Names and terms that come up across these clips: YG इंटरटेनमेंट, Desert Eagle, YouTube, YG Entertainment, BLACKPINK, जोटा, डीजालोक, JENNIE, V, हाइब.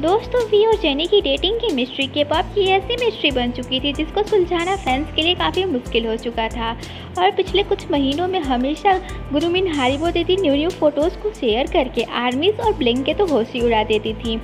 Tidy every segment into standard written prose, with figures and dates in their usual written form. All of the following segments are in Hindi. दोस्तों वी और जेनी की डेटिंग की मिस्ट्री के पॉप की ऐसी मिस्ट्री बन चुकी थी जिसको सुलझाना फैंस के लिए काफ़ी मुश्किल हो चुका था। और पिछले कुछ महीनों में हमेशा गुरुमिन हारिबो दीदी न्यू फोटोज़ को शेयर करके आर्मीज और ब्लिंग के तो होश ही उड़ा देती थी,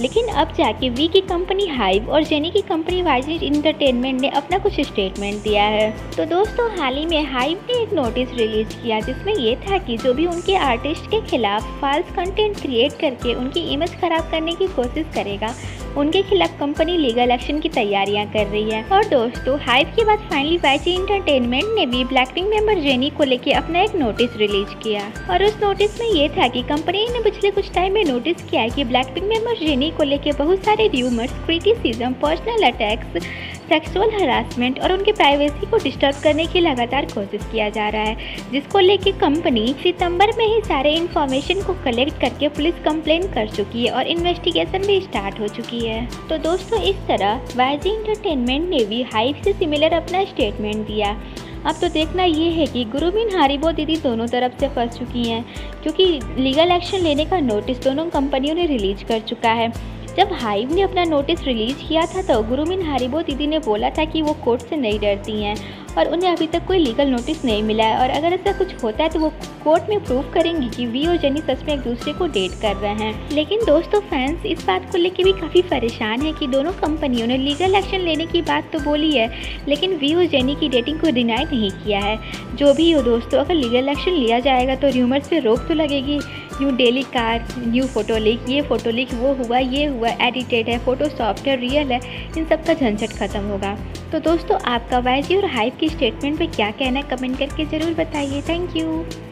लेकिन अब जाके वी की कंपनी हाइब और जेनी की कंपनी YG इंटरटेनमेंट ने अपना कुछ स्टेटमेंट दिया है। तो दोस्तों हाल ही में हाइब ने एक नोटिस रिलीज किया जिसमें ये था कि जो भी उनके आर्टिस्ट के खिलाफ फाल्स कंटेंट क्रिएट करके उनकी इमेज खराब करने की कोशिश करेगा उनके खिलाफ कंपनी लीगल एक्शन की तैयारियां कर रही है। और दोस्तों हाइब के बाद फाइनली YG इंटरटेनमेंट ने भी ब्लैकपिंक मेंबर जेनी को लेकर अपना एक नोटिस रिलीज किया और उस नोटिस में ये था कि कंपनी ने पिछले कुछ टाइम में नोटिस किया कि ब्लैकपिंक मेंबर जेनी को लेके बहुत सारे rumours, criticism, personal attacks, sexual harassment और उनकी प्राइवेसी को डिस्टर्ब करने की लगातार कोशिश किया जा रहा है, जिसको लेके कंपनी सितंबर में ही सारे इन्फॉर्मेशन को कलेक्ट करके पुलिस कंप्लेंट कर चुकी है और इन्वेस्टिगेशन भी स्टार्ट हो चुकी है। तो दोस्तों इस तरह YG इंटरटेनमेंट ने भी हाइब से सिमिलर अपना स्टेटमेंट दिया। अब तो देखना ये है कि गुरुमिन हारिबो दीदी दोनों तरफ से फंस चुकी हैं क्योंकि लीगल एक्शन लेने का नोटिस दोनों कंपनियों ने रिलीज कर चुका है। जब हाइब ने अपना नोटिस रिलीज किया था तो गुरुमिन हारिबो दीदी ने बोला था कि वो कोर्ट से नहीं डरती हैं और उन्हें अभी तक कोई लीगल नोटिस नहीं मिला है और अगर ऐसा कुछ होता है तो वो कोर्ट में प्रूव करेंगी कि वी और जेनी सच में एक दूसरे को डेट कर रहे हैं। लेकिन दोस्तों फैंस इस बात को लेकर भी काफ़ी परेशान है कि दोनों कंपनियों ने लीगल एक्शन लेने की बात तो बोली है लेकिन वी और जेनी की डेटिंग को डिनाई नहीं किया है। जो भी हो दोस्तों, अगर लीगल एक्शन लिया जाएगा तो र्यूमर्स पे रोक तो लगेगी। New daily car, new photo leak, ये फोटो लीक, वो हुआ, ये हुआ, एडिटेड है, फोटोशॉप्ड है, रियल है, इन सब का झंझट खत्म होगा। तो दोस्तों आपका YG और हाइब की स्टेटमेंट पे क्या कहना है कमेंट करके ज़रूर बताइए। Thank you.